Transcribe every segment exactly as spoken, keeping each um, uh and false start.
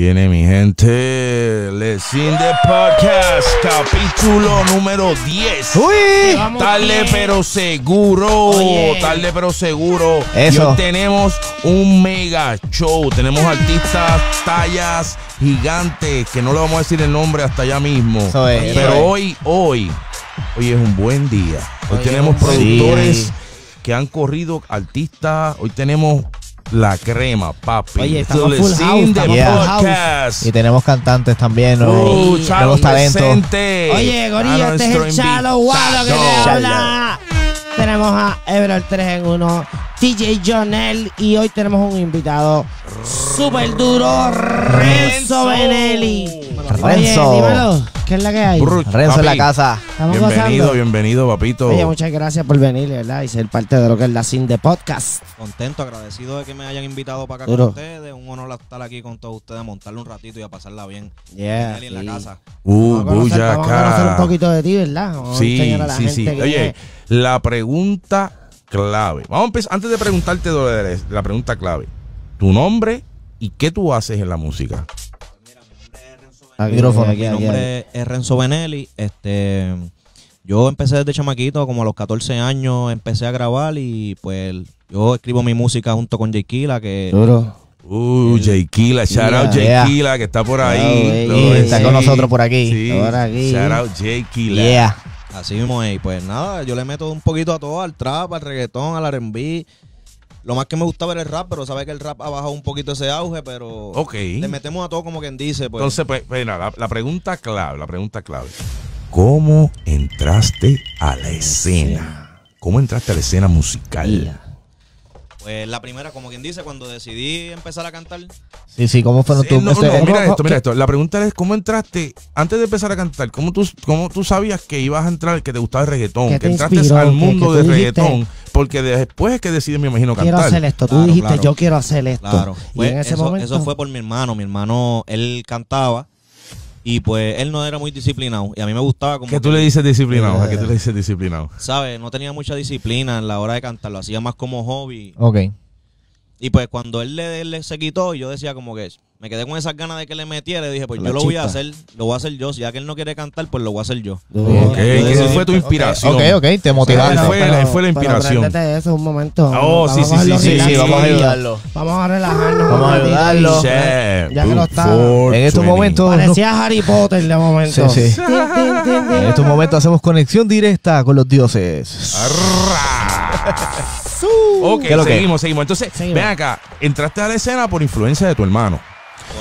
Viene mi gente, La Scene The Podcast, capítulo número diez. Uy, tarde pero seguro, Oye. tarde pero seguro. Eso. Y hoy tenemos un mega show, tenemos artistas, tallas gigantes, que no le vamos a decir el nombre hasta allá mismo. Eso es, pero eso es. hoy, hoy, hoy es un buen día. Hoy Oye. tenemos productores sí. que han corrido, artistas, hoy tenemos... La crema, papi. Oye, estamos full house, estamos yeah. full house. Y tenemos cantantes también, ¿no? Uh, y nuevos talentos. Vicente. Oye, Gorilla, este es el Sharao, guau, que te habla. Tenemos a Hebreo el tres en uno, D J Jonel, y hoy tenemos un invitado súper duro, Renzo Venelly. Renzo. Oye, dímelo, ¿qué es la que hay? Brut, Renzo papi. en la casa. Bienvenido, gozando? bienvenido, papito. Oye, muchas gracias por venir, ¿verdad? Y ser parte de lo que es La Scene The Podcast. Contento, agradecido de que me hayan invitado para acá duro. con ustedes. Un honor estar aquí con todos ustedes, montarle un ratito y a pasarla bien. Yeah, sí. en la casa. Uh, vamos a conocer, conocer un poquito de ti, ¿verdad? Vamos sí, a a la sí, gente sí. Que Oye, me... la pregunta clave. Vamos a empezar, antes de preguntarte, Dolores, la pregunta clave. Tu nombre y qué tú haces en la música. Aquí, aquí, aquí, mi nombre aquí, aquí. es Renzo Venelly. Este, yo empecé desde chamaquito, como a los catorce años empecé a grabar y pues yo escribo mi música junto con J Killa, que... Duro. Uh, J Killa, shout out J Killa, que está por ahí. Oh, yeah, está sí. con nosotros por aquí. Sí. Por aquí. Shout out J Killa. Yeah. Así mismo es. Pues nada, yo le meto un poquito a todo, al trap, al reggaetón, al R and B. Lo más que me gustaba era el rap, pero sabes que el rap ha bajado un poquito ese auge, pero okay. le metemos a todo como quien dice. Pues. Entonces, pues, mira, la, la pregunta clave, la pregunta clave. ¿Cómo entraste a la escena? ¿Cómo entraste a la escena musical? Pues la primera, como quien dice, cuando decidí empezar a cantar. Sí, sí, ¿cómo fueron sí, tus... No, no, mira no, esto, mira ¿qué? esto. La pregunta es, ¿cómo entraste, antes de empezar a cantar, cómo tú, cómo tú sabías que ibas a entrar, que te gustaba el reggaetón, que entraste inspiró, al mundo del reggaetón? Porque después es que decides, me imagino, cantar. Quiero hacer esto. Tú claro, dijiste, claro. yo quiero hacer esto. Claro. Pues, y en ese eso, momento... eso fue por mi hermano. Mi hermano, él cantaba. Y pues él no era muy disciplinado. Y a mí me gustaba como... ¿Qué tú que... le dices disciplinado? ¿A qué tú le dices disciplinado? ¿Sabes? No tenía mucha disciplina en la hora de cantar. Lo hacía más como hobby. Ok. Y pues cuando él le, le se quitó, yo decía como que... Me quedé con esas ganas de que le metiera y dije, pues la yo lo chispa. voy a hacer, lo voy a hacer yo. Si ya que él no quiere cantar, pues lo voy a hacer yo. Ok, esa fue tu inspiración. Ok, ok, te motivaste. Pero, pero, fue, fue la inspiración. Pero eso un momento. Oh, vamos sí, sí, sí, sí, vamos a ayudarlo. Vamos a relajarnos. Vamos a ayudarlo. Chef, ya que lo está. En estos momentos... Parecía no. Harry Potter de momento. Sí, sí. En estos momentos hacemos conexión directa con los dioses. Ok, seguimos, seguimos. Entonces, ven acá, entraste a la escena por influencia de tu hermano.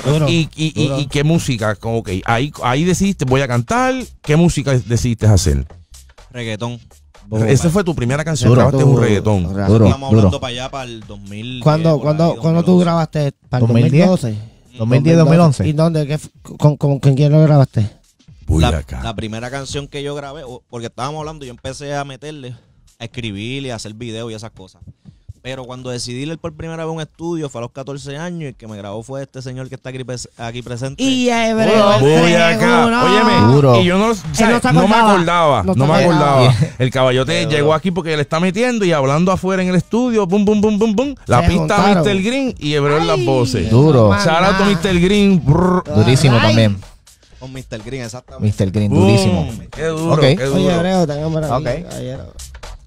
Duro, y, y, y, y qué música, ok, ahí, ahí decidiste, voy a cantar, ¿qué música decidiste hacer? Reggaetón. Duro, Esa fue tu primera canción, duro, grabaste duro, un reggaetón. Duro, duro, Estamos hablando duro. para allá, para el dos mil. ¿Cuándo, cuando, cuando tú grabaste? ¿Para el dos mil doce? dos mil diez, dos mil once. ¿Y dónde? Qué, con, con, ¿Con quién lo grabaste? La, la primera canción que yo grabé, porque estábamos hablando, yo empecé a meterle, a escribir y a hacer videos y esas cosas. Pero cuando decidí ir por primera vez a un estudio fue a los catorce años y el que me grabó fue este señor que está aquí, aquí presente. Y a Hebreo. Óyeme, y yo no, sabes, no, no me acordaba, no, no me acordaba. acordaba. El caballote llegó aquí porque le está metiendo y hablando afuera en el estudio, pum, pum, pum, pum, pum. La pista mister Green y Hebreo en las voces. Duro. Sarato mister Green. Brr. Durísimo Ay. también. Con mister Green, exactamente. mister Green, durísimo. Boom. Qué duro, okay. qué duro. Oye, Hebreo, tengo para okay. ayer.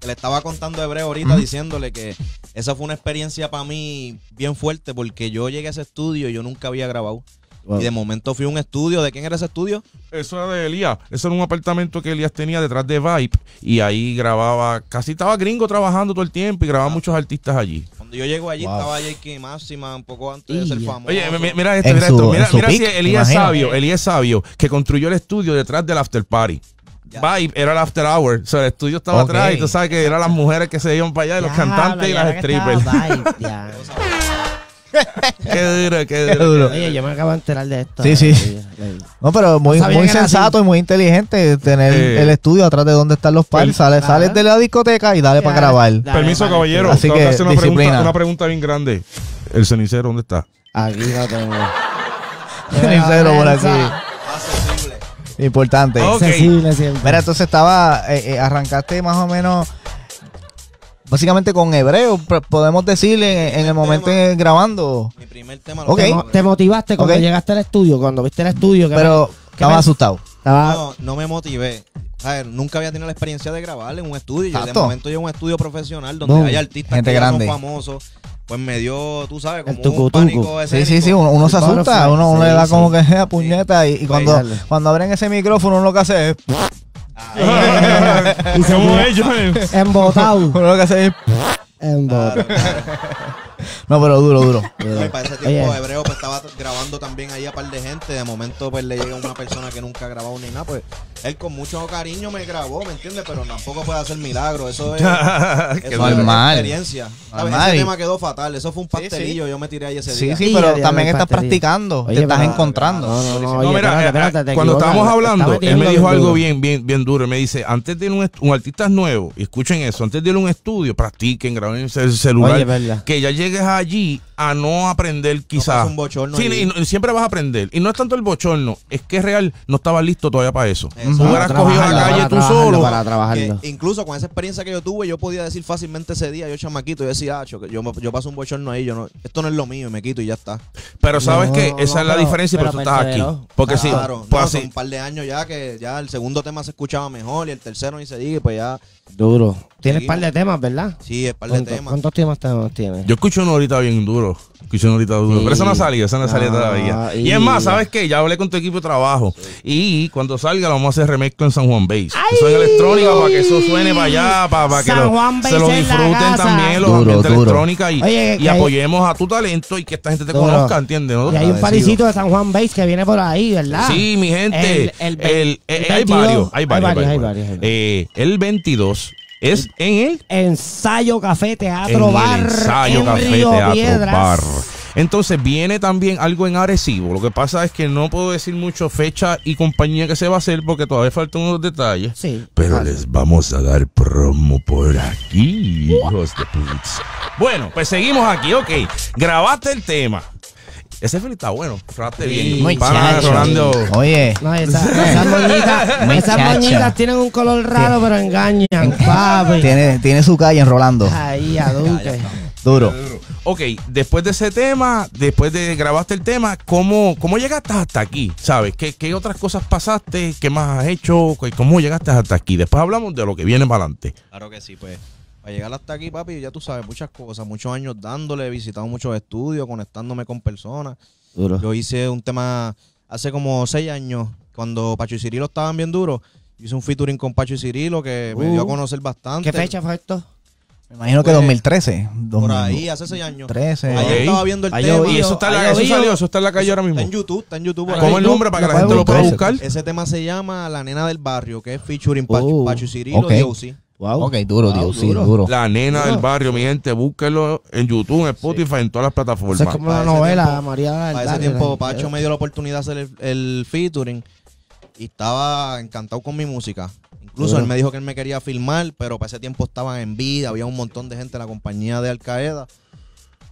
Le estaba contando a Hebreo ahorita mm. diciéndole que esa fue una experiencia para mí bien fuerte porque yo llegué a ese estudio y yo nunca había grabado. Wow. Y de momento fui a un estudio. ¿De quién era ese estudio? Eso era de Elías. Eso era un apartamento que Elías tenía detrás de Vibe y ahí grababa, casi estaba gringo trabajando todo el tiempo y grababa ah. muchos artistas allí. Cuando yo llego allí wow. estaba Jake Máxima un poco antes de ser famoso. Oye, mira esto, mira esto. Mira, mira si Elías Sabio, Elías Sabio, que construyó el estudio detrás del after party. Ya. Vibe era el after hour, o sea, el estudio estaba okay. atrás y tú sabes que eran las mujeres que se iban para allá, y los ya, cantantes y las strippers. Qué duro, qué duro. Oye, yo me acabo de enterar de esto. Sí, eh, sí. Eh, no, pero muy, no muy sensato así. y muy inteligente tener eh. el estudio atrás de donde están los pares. Sales, sales de la discoteca y dale para grabar. Dale, Permiso, dale, caballero. Así que hacer una pregunta, una pregunta bien grande. ¿El cenicero dónde está? Aquí lo tengo. Cenicero por aquí. Importante. Okay. Sensible siempre. Mira, entonces estaba, eh, eh, arrancaste más o menos... básicamente con Hebreo, podemos decir en, en el momento tema, en, grabando. Mi primer tema. Okay. Te, te motivaste cuando okay. llegaste al estudio, cuando viste el estudio. Que Pero me, estaba me, asustado. Estaba... No, no me motivé. ¿Sabes? Nunca había tenido la experiencia de grabar en un estudio. Yo, de momento yo en un estudio profesional donde Boom. hay artistas Gente que grande. son famosos. Pues me dio, tú sabes, como tucu, un pánico escénico. Sí, sí, sí, uno, uno se asusta, uno, uno sí, le da sí. como que a puñeta sí. y, y cuando, cuando abren ese micrófono uno lo que hace es... Y se mueve embotado. Uno lo que hace es... Embotado. Claro, claro. No, pero duro, duro. duro. Para ese tiempo Oye. Hebreo pues, estaba grabando también ahí a par de gente. De momento pues le llega una persona que nunca ha grabado ni nada. Pues él con mucho cariño me grabó, ¿me entiendes? Pero tampoco puede hacer milagro. Eso es, eso normal. es experiencia. Normal. Ese tema quedó fatal. Eso fue un pastelillo. Sí, sí. Yo me tiré ahí ese día. Sí, sí, pero sí, también estás pastelillo. practicando. Oye, te estás para, encontrando. No, no, no, no oye, mira, espérate, te cuando estábamos hablando, él me dijo algo bien, bien, bien duro. Él me dice, antes de ir un, un artista nuevo, escuchen eso, antes de ir a un estudio, practiquen, graben en el celular. Oye, que ya llegues allí a no aprender quizás. No, sí, no, siempre vas a aprender. Y no es tanto el bochorno, es que es real, no estabas listo todavía para eso. Exacto. Tú hubieras cogido la calle tú solo. Para trabajarlo. Que, incluso con esa experiencia que yo tuve, yo podía decir fácilmente ese día, yo chamaquito, yo decía, ah, yo, yo paso un bochorno ahí, yo no, esto no es lo mío y me quito y ya está. Pero sabes no, que no, esa no, es la pero, diferencia pero, pero tú estás aquí. Porque claro, sí, claro, pues no, así. Son un par de años ya que ya el segundo tema se escuchaba mejor y el tercero ni se diga, pues ya. Duro. Tienes un par de temas, ¿verdad? Sí, un par de temas. ¿Cuántos temas tienes? Yo escucho uno ahorita bien duro. Escucho uno ahorita duro. Sí. Pero esa no ha salido, esa no ha salido ah, todavía. Y... y es más, ¿sabes qué? Ya hablé con tu equipo de trabajo. Sí. Y cuando salga, lo vamos a hacer remezcla en San Juan Bass. Eso es electrónica para que eso suene para allá, para, para que San Juan lo, se lo disfruten también los ambientes electrónica y, Oye, y apoyemos hay... a tu talento y que esta gente te duro. conozca, ¿entiendes? ¿No? Y hay un parisito de San Juan Bass que viene por ahí, ¿verdad? Sí, mi gente. El, el, el, el, el, hay varios, hay varios. Hay varios, hay varios. Eh, el veintidós. Es en el ensayo café teatro en bar. Ensayo en café Río teatro Piedras. bar. Entonces viene también algo en Arecibo. Lo que pasa es que no puedo decir mucho fecha y compañía que se va a hacer porque todavía faltan unos detalles. Sí, pero vale. les vamos a dar promo por aquí, hijos de pizza. Bueno, pues seguimos aquí, ok. Grabaste el tema. Ese film está bueno, trate bien. Muy chacho. Oye. No, esas esa moñitas esa tienen un color raro, ¿Tiene? pero engañan, papi. Tiene, tiene su calle enrolando. Ahí, aduque. Duro. Ok, después de ese tema, después de grabaste el tema, ¿cómo, cómo llegaste hasta aquí? ¿Sabes? ¿Qué, ¿Qué otras cosas pasaste? ¿Qué más has hecho? ¿Cómo llegaste hasta aquí? Después hablamos de lo que viene para adelante. Claro que sí, pues. Para llegar hasta aquí, papi, ya tú sabes, muchas cosas, muchos años dándole, visitando muchos estudios, conectándome con personas. Duro. Yo hice un tema hace como seis años, cuando Pacho y Cirilo estaban bien duros. Hice un featuring con Pacho y Cirilo que uh, me dio a conocer bastante. ¿Qué fecha fue esto? Me imagino pues, que dos mil trece. Por ahí, hace seis años. trece. Ahí okay. estaba viendo el Ay, tema. Y eso, está Ay, la, eso salió, eso está en la calle eso, ahora mismo. Está en YouTube, está en YouTube. ¿Cómo el nombre para que la gente lo pueda buscar? Ese tema se llama La Nena del Barrio, que es featuring uh, Pacho y Cirilo y Josie. Wow. Ok, duro, wow, Dios, duro. Sí, duro. La Nena duro. del Barrio, mi gente, búsquenlo en YouTube, en Spotify, sí. en todas las plataformas. Eso es como una novela, tiempo, María. Para ese la tiempo, la Pacho la me dio la oportunidad de hacer el, el featuring y estaba encantado con mi música. Incluso duro. él me dijo que él me quería filmar, pero para ese tiempo estaban en vida, había un montón de gente en la compañía de Al Qaeda.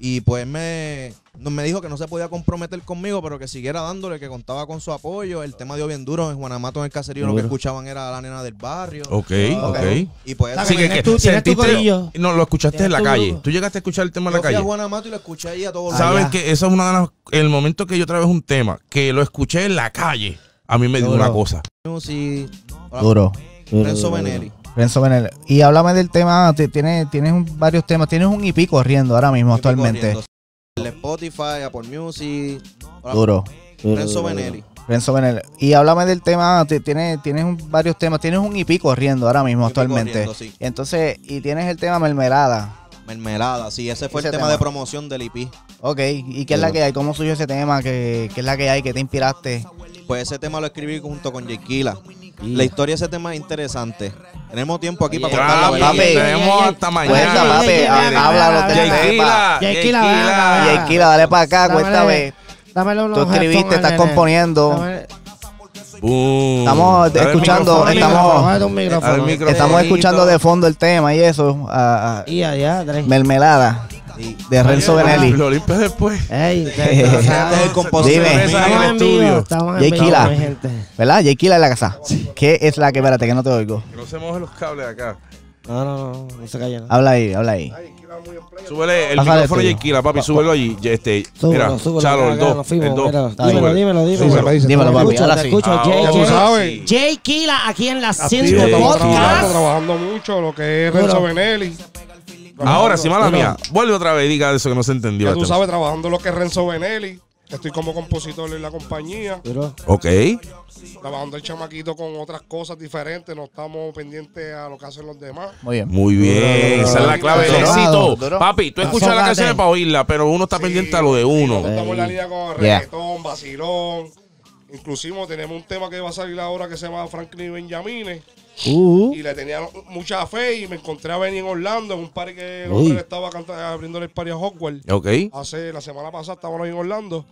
Y pues me, me dijo que no se podía comprometer conmigo, pero que siguiera dándole, que contaba con su apoyo. El tema dio bien duro en Juana Matos, en el caserío. Duro. Lo que escuchaban era La Nena del Barrio. Ok, oh, ok. Y pues así que, que tú, sentiste, no, lo escuchaste en la calle. Grupo? Tú llegaste a escuchar el tema yo en la calle. Yo fui a Juana Matos y lo escuché ahí a todos. Sabes que esa es una de las... El momento que yo trabé un tema, que lo escuché en la calle, a mí me duro. dio una cosa. Sí. Hola, duro. Renzo Venelly. Renzo Venelly. Y háblame del tema, tienes, tienes un, varios temas, tienes un I P corriendo ahora mismo, actualmente. El Spotify, Apple Music. Hola. Duro. Renzo Venelly. Renzo Venelly. Y háblame del tema, tienes, tienes un, varios temas, tienes un I P corriendo ahora mismo, actualmente. Sí. Entonces, y tienes el tema Mermelada. Mermelada, sí, ese fue ese el tema, tema de promoción del I P. Ok, ¿y qué es la que hay? ¿Cómo surgió ese tema? ¿Qué, qué es la que hay? ¿Qué te inspiraste? Pues ese tema lo escribí junto con J Killa. La historia de ese tema es interesante. Tenemos tiempo aquí yeah. para contarlo. Yeah, yeah, yeah, tenemos yeah, hasta mañana. Háblalo. J Killa, J Killa, dale para acá, cuéntame. Tú escribiste, estás componiendo. Uh, estamos escuchando, estamos, estamos escuchando de fondo el tema y eso. Uh, uh, y allá, Mermelada. Sí. De Renzo Venelly. Lo limpias después. Ey, este es el compositor. Dime. Estamos en vivo, estamos en vivo, mi gente. ¿Verdad? J Killa en la casa. Sí. ¿Qué es la que? Espérate, que no te oigo. Que no se mojen los cables de acá. No, no, no, no se callan. Habla ahí, habla ahí. Súbele el Pásale micrófono Jay Killa, papi, súbelo allí. Este, mira, Chalo, el dos. Dímelo, dímelo, dímelo. Dímelo, papi, ahora sí. Jay Killa aquí en La Scene The Podcast. Trabajando mucho lo que es Renzo Venelly. Ahora, si mala mía, vuelve otra vez y diga eso que no se entendió. Tú sabes, trabajando lo que es Renzo Venelly. Estoy como compositor en la compañía. Ok. Trabajando el chamaquito con otras cosas diferentes. No estamos pendientes a lo que hacen los demás. Muy bien. Muy bien. Esa es la clave del éxito. Papi, tú escuchas la canción para oírla, pero uno está pendiente a lo de uno. Estamos en la línea con reggaetón, vacilón. Inclusive tenemos un tema que va a salir ahora que se llama Franklin y Benjamine. Uh-huh. Y le tenía mucha fe y me encontré a Benny en Orlando en un party que el estaba abriéndole el party a Hogwarts. Okay. Hace la semana pasada estábamos en Orlando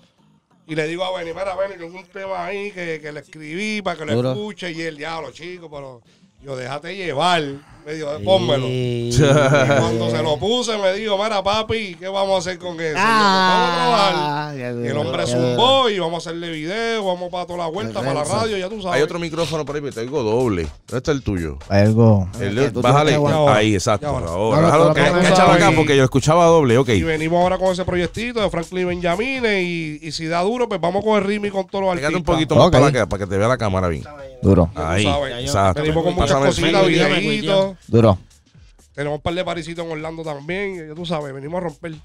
y le digo a Benny, mira Benny, que es un tema ahí que, que le escribí para que lo ¿Duro? escuche y el diablo, chico, pero yo déjate llevar. Me dijo, pónmelo. Sí. Y cuando se lo puse me dijo, mira papi, ¿qué vamos a hacer con eso? Ah, yo, vamos a probar. El hombre zumbó y vamos a hacerle video, vamos para toda la vuelta, para la radio, ya tú sabes. Hay otro micrófono por ahí, pero te digo doble. ¿Dónde está el tuyo? Algo. El, bájale. Ahí, exacto. Ahora, échalo acá porque yo escuchaba doble, ok. Y venimos ahora con ese proyectito de Franklin Benjamine y, y si da duro, pues vamos con el ritmo y con todos los artistas. Pégate un poquito más para que, para que te vea la cámara bien. Duro. Ahí, exacto. Venimos con muchas cositas, videitos. Duro. Tenemos un par de parisitos en Orlando también. Ya tú sabes, venimos a romper.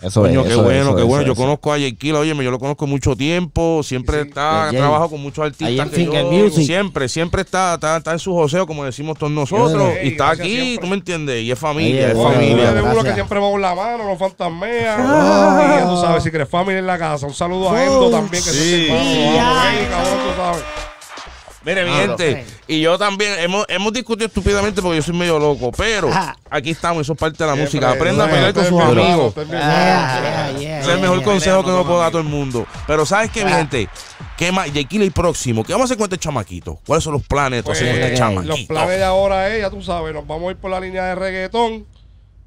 Eso Coño, es. Qué eso bueno, es, eso qué es, bueno. Eso yo eso conozco es. a Jay Killa, oye, yo lo conozco mucho tiempo. Siempre sí, sí. está, yeah. trabajo con muchos artistas. Que yo, siempre, siempre está, está, está en su joseo, como decimos todos nosotros. Hey, y está aquí, siempre. tú me entiendes. Y es familia. Hey, es familia. De uno que siempre va con la mano, no fantasmea. Ah. Y tú sabes, si crees familia en la casa. Un saludo oh. a Endo también, que sí. se sepa. Sí, tú sabes. Mire, mi ah, gente, sí. y yo también hemos, hemos discutido estúpidamente porque yo soy medio loco, pero Ajá. aquí estamos, eso es parte de la Siempre, música. Aprenda a pelear con sus amigos. Es el mejor yeah, consejo yeah, que no puedo dar a todo el mundo. Pero ¿sabes qué, ah. mi gente? ¿Qué más? Jay Killa y próximo. ¿Qué vamos a hacer con este chamaquito? ¿Cuáles son los planes pues, de este eh, chamaquito? Los planes de ahora es, ya tú sabes, nos vamos a ir por la línea de reggaetón.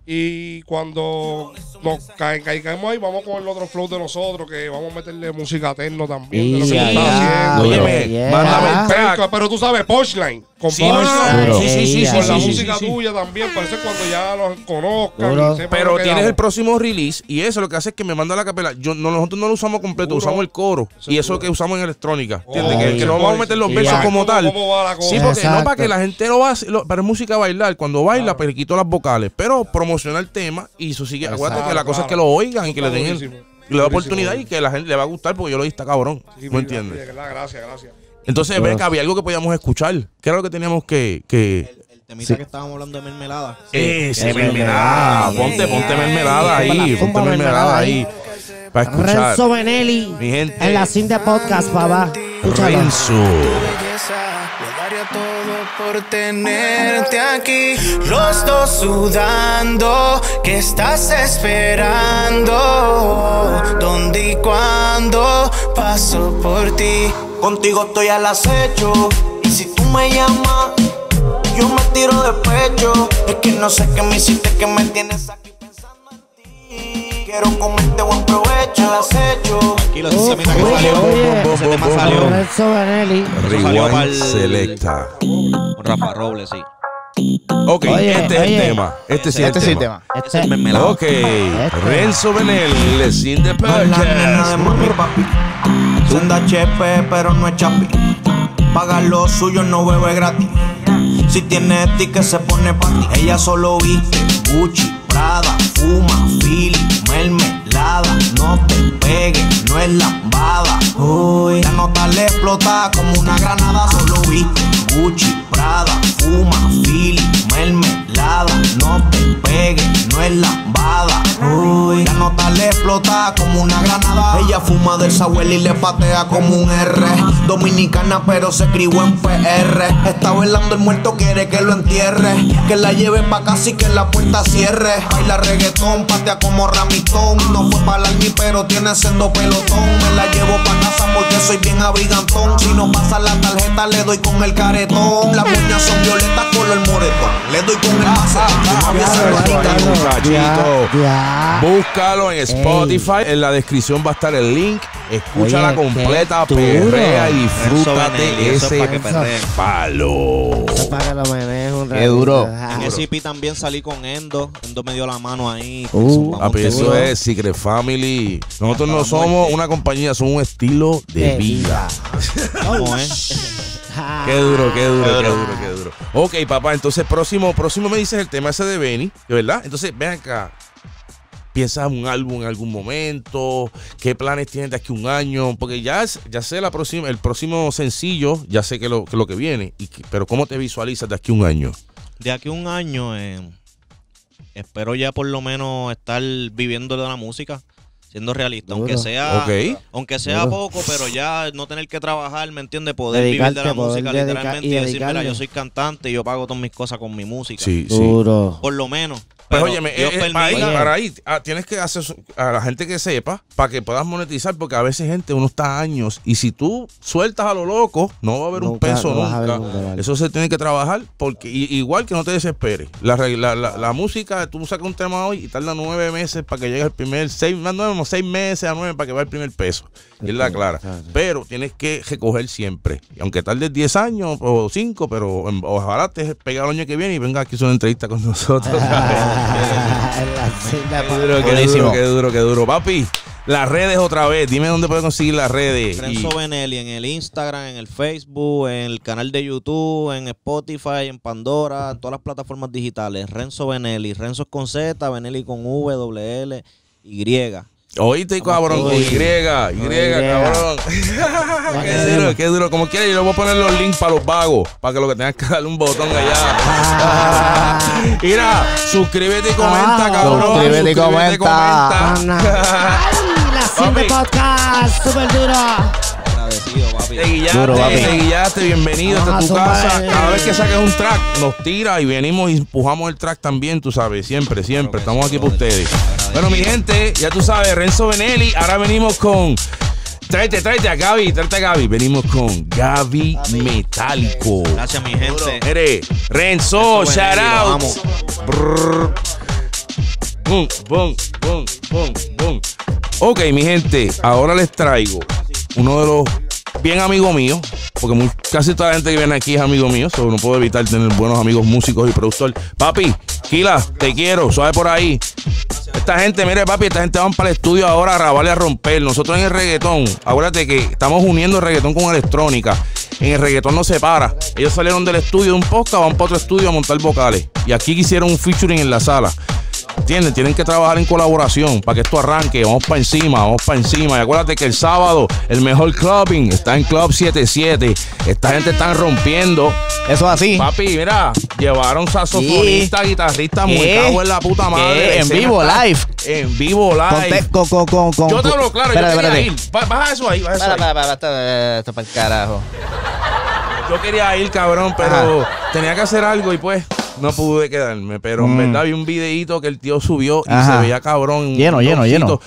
Y cuando nos caigamos ahí, vamos con el otro flow de nosotros, que vamos a meterle música techno también. Sí, de lo que yeah, está haciendo. Oye, yeah. mándame el track. Pero tú sabes, punchline. Con sí, punchline. Sí, sí, sí. Con sí, la sí, música sí, tuya sí. también. Por eso es cuando ya los conozcan. Pero tienes el próximo release y eso lo que hace es que me manda la capela. Yo, no, nosotros no lo usamos completo, Seguro. usamos el coro. Seguro. Y eso es lo que usamos en electrónica. Oh, ¿Entiendes? Yeah. Que, que no vamos a meter los yeah. versos como tal. Sí, porque Exacto. no para que la gente lo hace. Lo, para música bailar. Cuando baila, pero quito las vocales. Pero promocionar el tema y eso sigue. Exacto, acuérdate que la cosa claro. es que lo oigan y que le den el, y la oportunidad y que la gente le va a gustar porque yo lo dije, está cabrón. Sí, ¿No entiendes? Gracias, gracias. Entonces, ven que había algo que podíamos escuchar. ¿Qué era lo que teníamos que...? que... El, el temita sí. que estábamos hablando de mermelada. Ese, mermelada. mermelada. Ponte, ponte mermelada ahí. Ponte mermelada, mermelada ahí. Para escuchar. Renzo Venelly. Mi gente. En La Scene The Podcast, papá. Escúchalo. Renzo. Por tenerte aquí, los dos sudando, ¿qué estás esperando? ¿Dónde y cuándo paso por ti? Contigo estoy al acecho, y si tú me llamas, yo me tiro de pecho. Es que no sé qué me hiciste, que me tienes aquí pensando en ti. Quiero comerte buen provecho, al acecho. Tranquilo, si se mira que salió, se tema salió. Renzo Venelly. Rewind Selecta. Rafa Robles, sí. Ok, oye, este oye. es el tema. Este sí este es el este tema. tema. Este es el mermelada. Ok, este. Renzo Venelly, La Scene The Podcast. La nena de mami, papi. Senda chepe, pero no es chapi. Paga lo suyo, no bebe gratis. Si tiene ticket, se pone party. Ella solo viste Gucci, Prada, fuma, Philly, mermelada. No te pegues, no es lambada. Uy, la nota le explota como una granada. Solo viste Gucci, Prada, fuma, Philly, mermelada. No te pegues, no es lambada. Uy, la nota le explota como una granada. Ella fuma del Sahuel y le patea como un R. Dominicana pero se crió en P R. Está velando el muerto, quiere que lo entierre. Que la lleve pa' casi que la puerta cierre. Baila reggaetón, patea como Ramitón. No fue para mi pero tiene sendo pelotón. Me la llevo pa' casa porque soy bien abrigantón. Si no pasa la tarjeta le doy con el caretón. Las uñas son violetas con solo el moretón. Le doy con el masa. Búscalo en Spotify. Ey. En la descripción va a estar el link. Escúchala. Oye, completa, perrea y disfrútate ese palo. Qué duro. En ese I P también salí con Endo. Endo me dio la mano ahí. Uh, a eso es Secret Family. Nosotros no somos una compañía, somos un estilo de vida. ¿Cómo es? Qué duro, qué duro, qué duro, qué duro, qué duro. Ok, papá, entonces próximo, próximo me dices el tema ese de Benny, ¿verdad? Entonces, ven acá. ¿Piensas un álbum en algún momento? ¿Qué planes tienes de aquí un año? Porque ya, ya sé la próxima, el próximo sencillo, ya sé que lo que, lo que viene, y que, pero ¿cómo te visualizas de aquí un año? De aquí un año, eh, espero ya por lo menos estar viviendo de la música. Siendo realista, duro. aunque sea okay. aunque sea duro. poco, pero ya no tener que trabajar, ¿me entiendes? Poder Dedicarte, vivir de la música literalmente y, y decir, mira, yo soy cantante y yo pago todas mis cosas con mi música. Sí, duro. Sí. Por lo menos. Pero, pero óyeme, Dios es, permita, ahí, para ahí tienes que hacer a la gente que sepa para que puedas monetizar, porque a veces gente uno está años y si tú sueltas a lo loco no va a haber nunca, un peso no nunca. Ver, nunca vale. Eso se tiene que trabajar, porque igual que no te desesperes. La, la, la, la música, tú sacas un tema hoy y tarda nueve meses para que llegue el primer, seis, más nueve, seis meses a nueve para que vaya el primer peso. Es la clara. Pero tienes que recoger siempre. Y aunque tardes diez años o cinco, pero ojalá te pegue el año que viene y venga aquí a una entrevista con nosotros. Qué duro, qué duro, qué duro, qué duro. Papi, las redes otra vez. Dime dónde puedes conseguir las redes. Renzo Venelly en el Instagram, en el Facebook, en el canal de YouTube, en Spotify, en Pandora, en todas las plataformas digitales. Renzo Venelly. Renzo es con Z, Venelly con V, doble L, Y. Oíste, cabrón, con Y, Y, cabrón. Qué duro, qué duro. Como quieras, yo le voy a poner los links para los vagos, para que lo que tengas que darle un botón allá. Mira, suscríbete y comenta, cabrón. Suscríbete y comenta. La Scene The Podcast, súper duro. Te guillaste, duro, te guillaste, bienvenido a tu casa. Madre. Cada vez que saques un track, nos tira y venimos y empujamos el track también, tú sabes, siempre, siempre. Estamos aquí por ustedes. Bueno, mi gente, ya tú sabes, Renzo Venelly. Ahora venimos con... Tráete, tráete a Gaby, tráete a Gaby. Venimos con Gaby Metálico. Gracias, mi gente. Eres Renzo, Sharao. Boom, boom, boom, boom, boom. Ok, mi gente, ahora les traigo uno de los... bien amigo mío, porque muy, casi toda la gente que viene aquí es amigo mío, so no puedo evitar tener buenos amigos músicos y productores. Papi, Killa, te quiero, suave por ahí. Esta gente, mire papi, esta gente van para el estudio ahora a grabarle, a romper. Nosotros en el reggaetón, acuérdate que estamos uniendo el reggaetón con electrónica. En el reggaetón no se para. Ellos salieron del estudio de un podcast, van para otro estudio a montar vocales. Y aquí hicieron un featuring en la sala. ¿Entienden? Tienen que trabajar en colaboración para que esto arranque. Vamos para encima, vamos para encima. Y acuérdate que el sábado el mejor clubbing está en Club setenta y siete. Esta gente está rompiendo. Eso así. Papi, mira, llevaron saxofonista, sí. guitarrista, muy cago en la puta madre. ¿Qué? En vivo, live. En vivo, live. Con, con, con, con, yo te hablo claro, espérate, yo quería espérate. ir. Baja eso ahí, baja eso para, ahí. Para, para, para, esto para el carajo. Yo quería ir, cabrón, pero ajá, tenía que hacer algo y pues... no pude quedarme, pero en mm. verdad vi un videito que el tío subió y ajá, se veía cabrón. Lleno, lleno, lleno.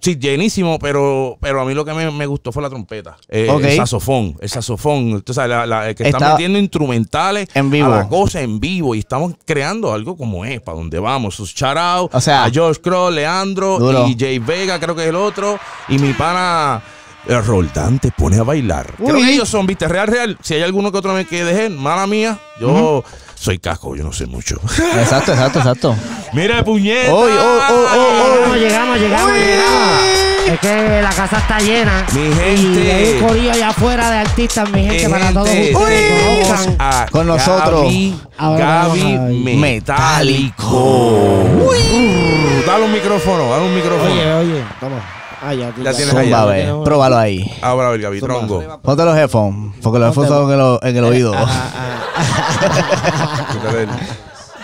Sí, llenísimo, pero, pero a mí lo que me, me gustó fue la trompeta. Eh, okay. El saxofón, el saxofón. Entonces, la, la, el que está, está metiendo instrumentales en vivo, a la cosa en vivo. Y estamos creando algo como es, para donde vamos. Sus Sharao, o sea, a George Crow, Leandro duro. Y Jay Vega, creo que es el otro. Y mi pana... el Roldán te pone a bailar. Uy. Creo que ellos son, viste, real, real. Si hay alguno que otro me que dejen, mala mía, yo uh-huh. soy casco, yo no sé mucho. Exacto, exacto, exacto. Mira, puñeta. Oy, oh, oh, oh, oh. Llegamos, llegamos, llegamos. Es que la casa está llena. Mi gente. Y hay un corillo allá afuera de artistas, mi gente, mi para gente, todos ustedes. Uy, a con nosotros. Gaby, Gaby Metálico. Uh, dale un micrófono, dale un micrófono. Oye, oye, toma. Ah, ya, ya tienes ahí. A ver, pruébalo ahí. Ahora, a ver, Gaby, tronco. Ponte los headphones, porque los headphones son en, lo, en el oído.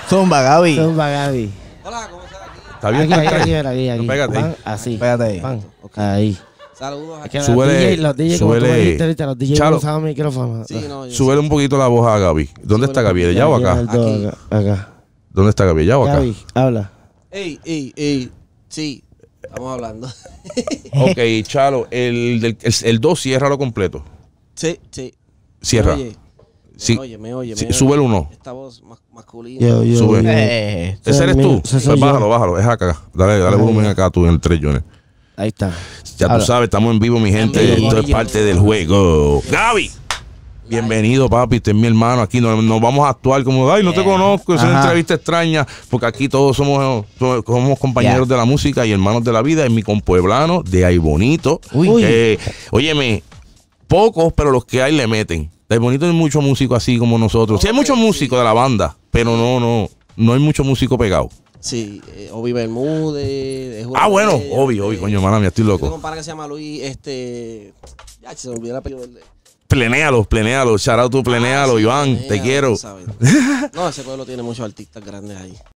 Zumba, Gaby. Zumba, Gaby. Hola, ¿cómo estás aquí? ¿Está bien? Aquí, aquí, aquí, aquí. No, pégate. Pan, así. Pégate ahí. Pan, okay. Ahí. Saludos. Es que súbele, los D J, los D J, como los D J usaban micrófono. Sí, no, súbele sí. un poquito la voz a Gaby. ¿Dónde está Gaby? ¿De allá o acá? Aquí. Acá. ¿Dónde está Gaby? ¿Allá o acá? Gaby, habla. Ey, ey, ey. Sí. Estamos hablando. Ok, Chalo, el, el, el, el dos, ciérralo completo. Sí, sí. Cierra. Oye, Sí. Me oye, me oye, sí, me sube el uno. Esta voz ma masculina. Yo, yo, sube. Yo, yo. Eh, ¿Ese sea, eres mira, tú? Pues bájalo, yo. bájalo. Es acá. Dale, dale volumen acá tú en el tres, Jones. Ahí está. Ya ahora, tú sabes, estamos en vivo, mi gente. Vivo, Esto yo, es parte yo, del juego. Yes. ¡Gaby! Bienvenido, papi. Este es mi hermano. Aquí nos, nos vamos a actuar como, ay, no te conozco. Es Ajá. una entrevista extraña. Porque aquí todos somos, somos compañeros yeah. de la música y hermanos de la vida. Es mi compueblano de Ay Bonito. Uy. Eh, óyeme, pocos, pero los que hay le meten. De Ay Bonito hay muchos músicos así como nosotros. Sí, hay muchos músicos de la banda, pero no, no, no hay muchos músicos pegados. Sí, eh, Obi Bermude. Ah, bueno, Obi, Obi, coño, mala mía, estoy loco. Tengo un pana que se llama Luis Este. Ya se me olvidó la película. Plenéalo, plenéalo, Sharao, tú plenéalo, ah, sí, Iván, plenéalo, te quiero. No, ese pueblo tiene muchos artistas grandes ahí.